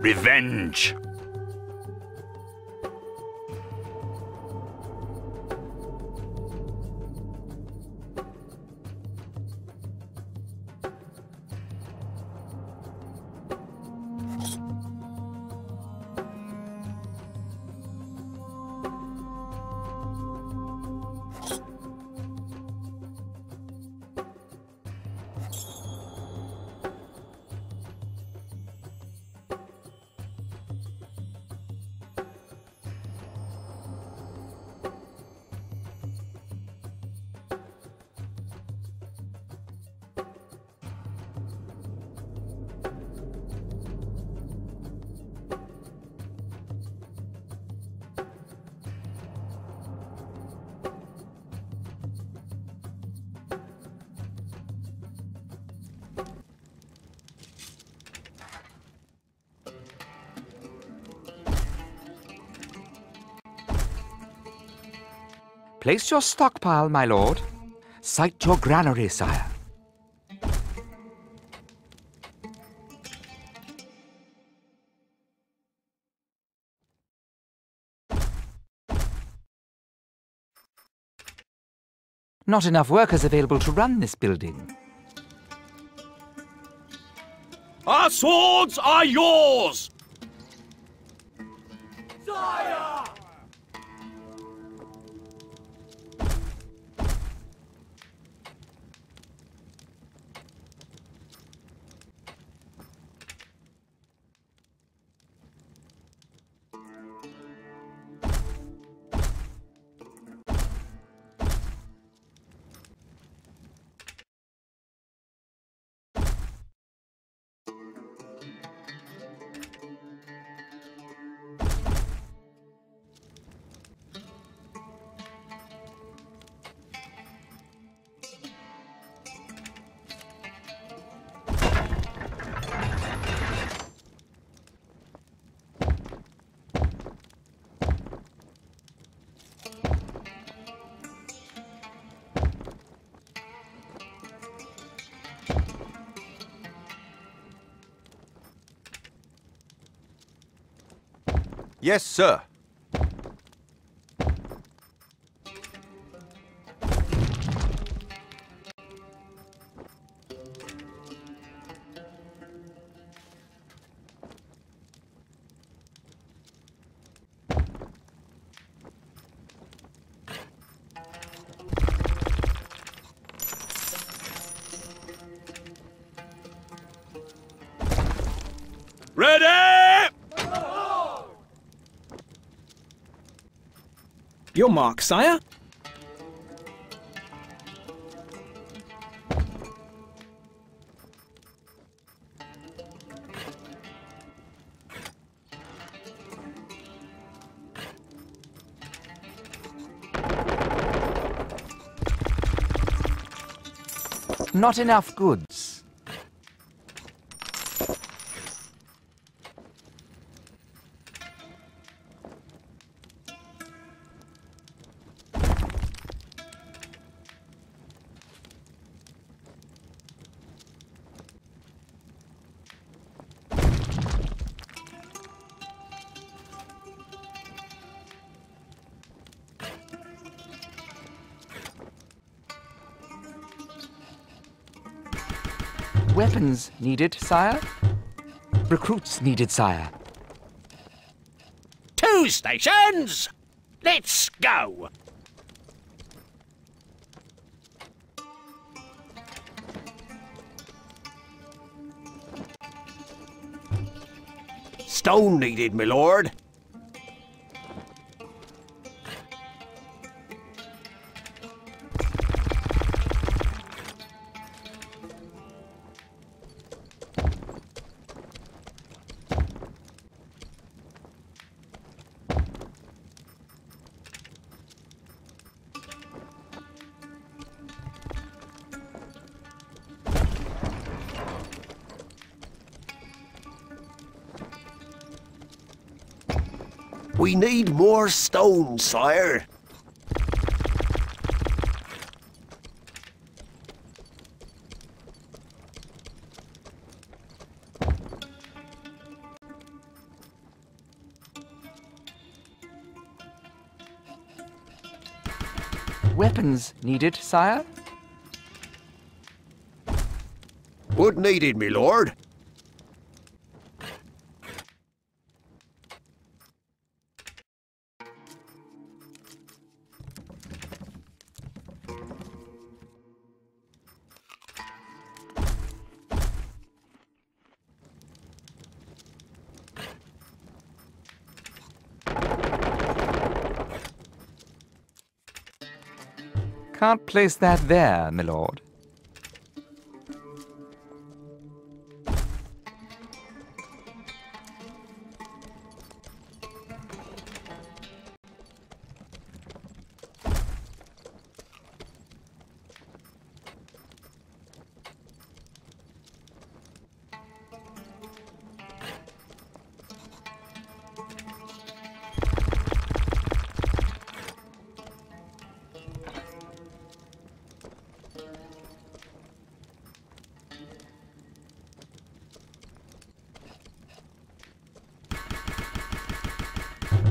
Revenge! Place your stockpile, my lord. Sight your granary, sire. Not enough workers available to run this building. Our swords are yours! Sire! Yes, sir. Your mark, sire. Not enough goods. Weapons needed, sire. Recruits needed, sire. 2 stations! Let's go! Stone needed, my lord. We need more stone, sire. weapons needed, sire? What needed, my lord? Can't place that there, my lord.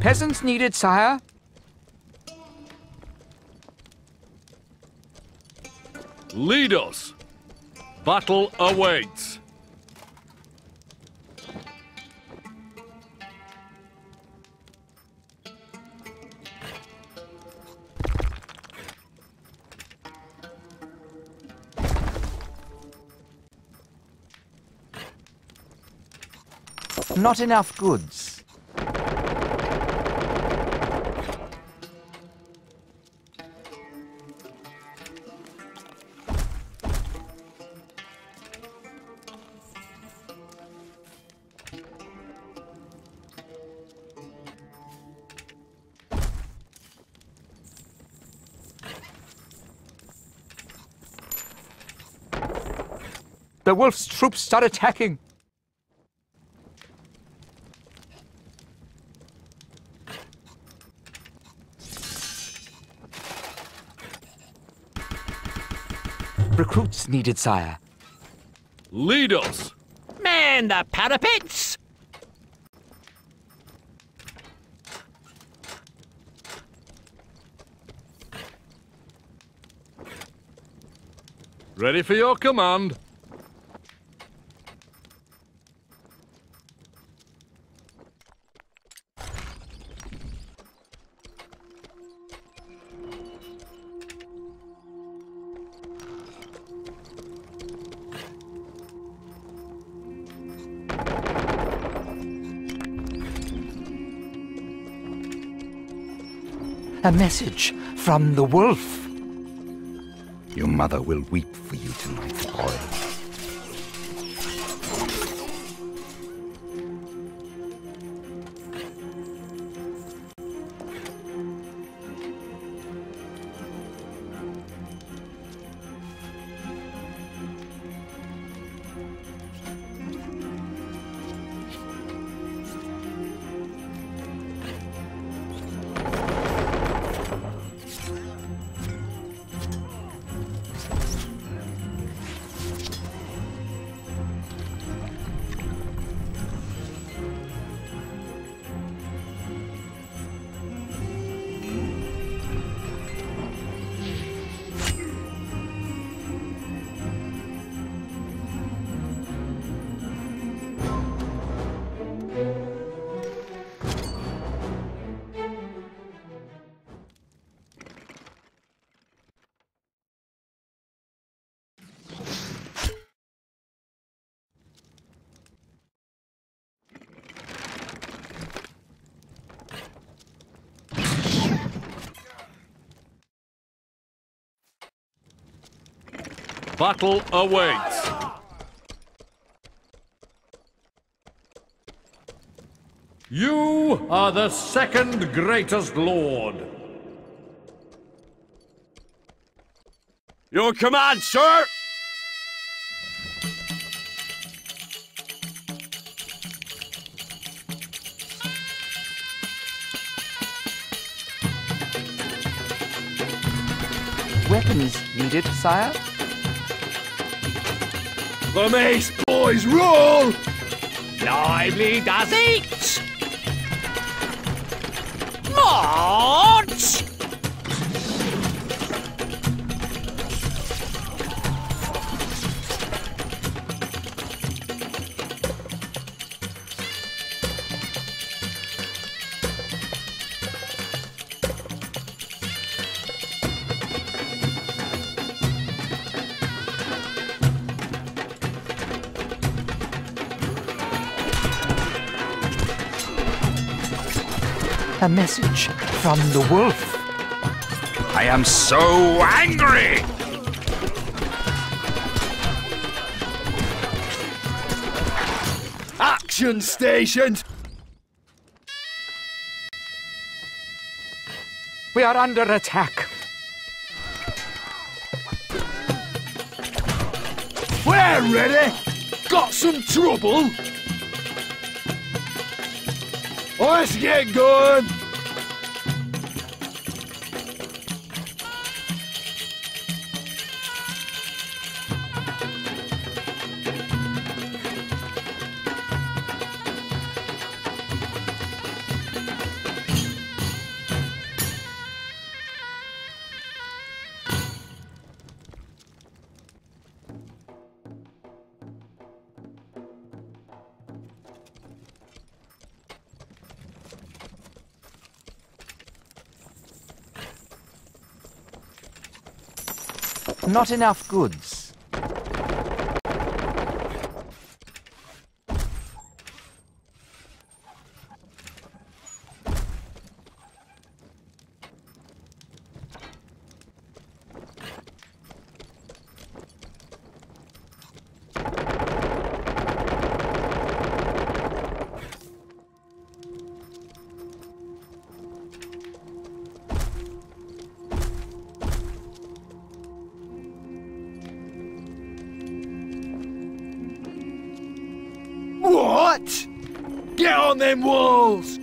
Peasants needed, sire. Lead us. Battle awaits. Not enough goods. The wolf's troops start attacking. Recruits needed, sire. Lead us. Man the parapets. Ready for your command. A message from the wolf. Your mother will weep for you tonight, boy. Battle awaits. You are the second greatest lord. Your command, sir! Weapons needed, sire? The mace boys roll! Lively does it! March! A message from the wolf. I am so angry! Action stations! We are under attack. We're ready! Got some trouble? Let's get going! Not enough goods. What? Get on them walls!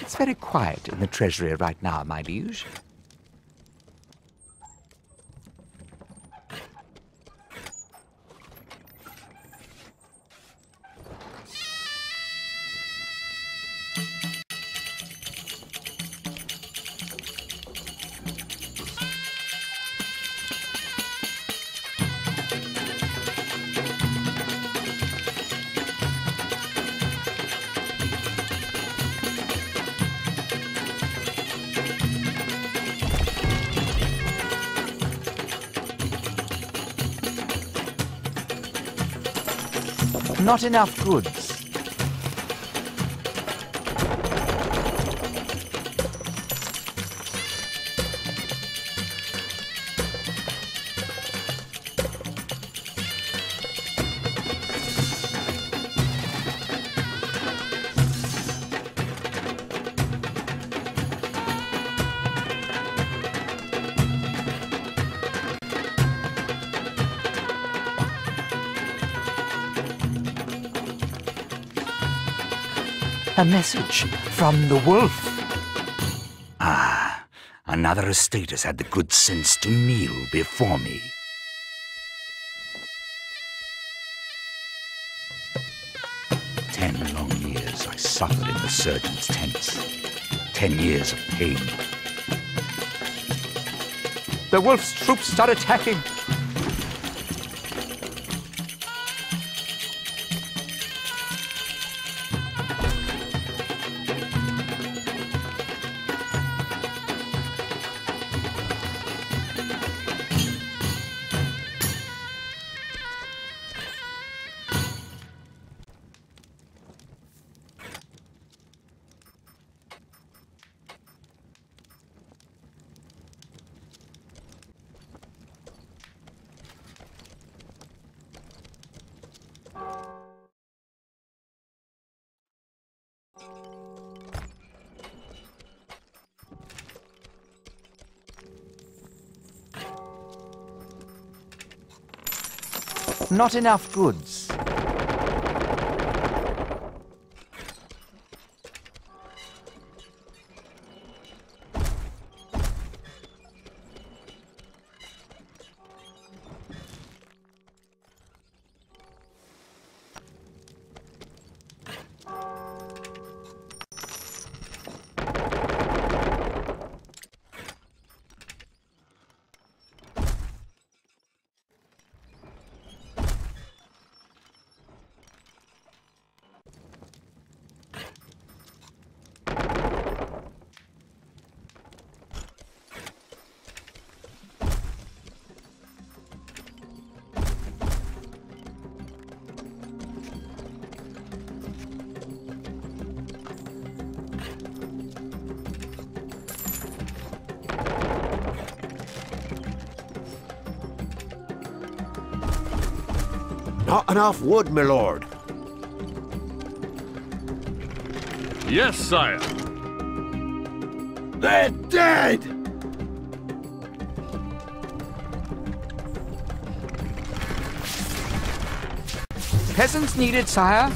It's very quiet in the treasury right now, my liege. Not enough goods. A message from the wolf. Ah, another estate has had the good sense to kneel before me. Ten long years I suffered in the surgeon's tents. 10 years of pain. The wolf's troops are attacking. Not enough goods. Not enough wood, my lord. Yes, sire. They're dead! Peasants needed, sire.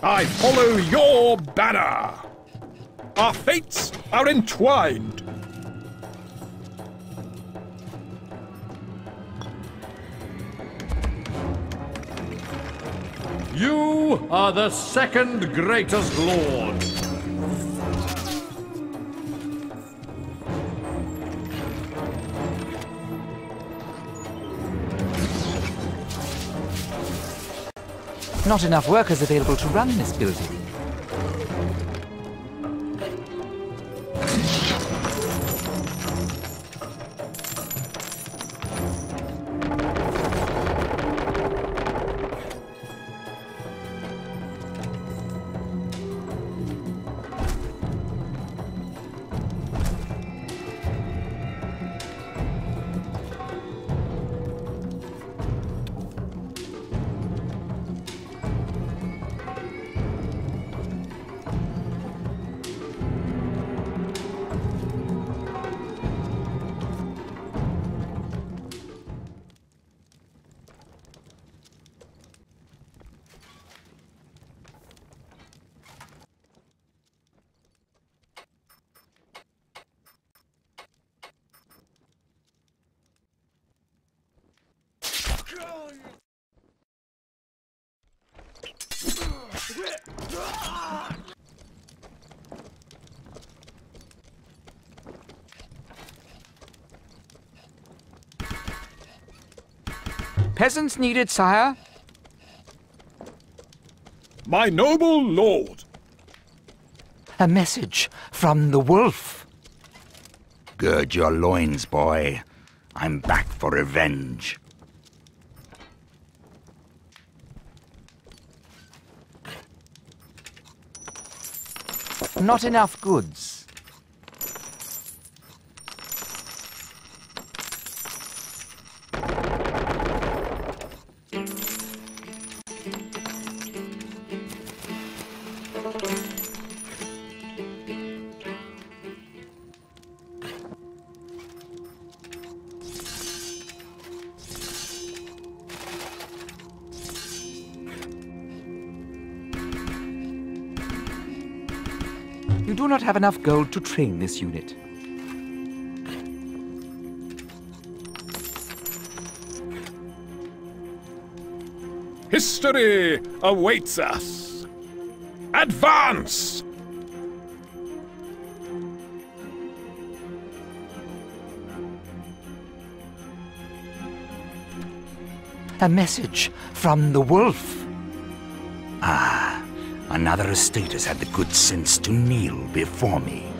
I follow your banner! Our fates are entwined! You are the second greatest lord! Not enough workers available to run this building. Peasants needed, sire. My noble lord. A message from the wolf. Gird your loins, boy. I'm back for revenge. Not enough goods. You do not have enough gold to train this unit. History awaits us. Advance! A message from the wolf. Another estate has had the good sense to kneel before me.